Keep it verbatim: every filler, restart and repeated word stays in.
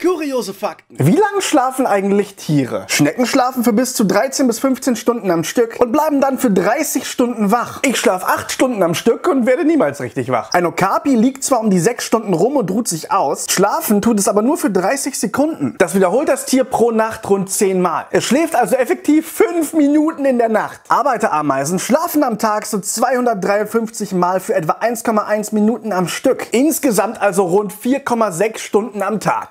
Kuriose Fakten. Wie lange schlafen eigentlich Tiere? Schnecken schlafen für bis zu dreizehn bis fünfzehn Stunden am Stück und bleiben dann für dreißig Stunden wach. Ich schlafe acht Stunden am Stück und werde niemals richtig wach. Ein Okapi liegt zwar um die sechs Stunden rum und ruht sich aus, schlafen tut es aber nur für dreißig Sekunden. Das wiederholt das Tier pro Nacht rund zehn Mal. Es schläft also effektiv fünf Minuten in der Nacht. Arbeiterameisen schlafen am Tag so zweihundertdreiundfünfzig Mal für etwa eins Komma eins Minuten am Stück. Insgesamt also rund vier Komma sechs Stunden am Tag.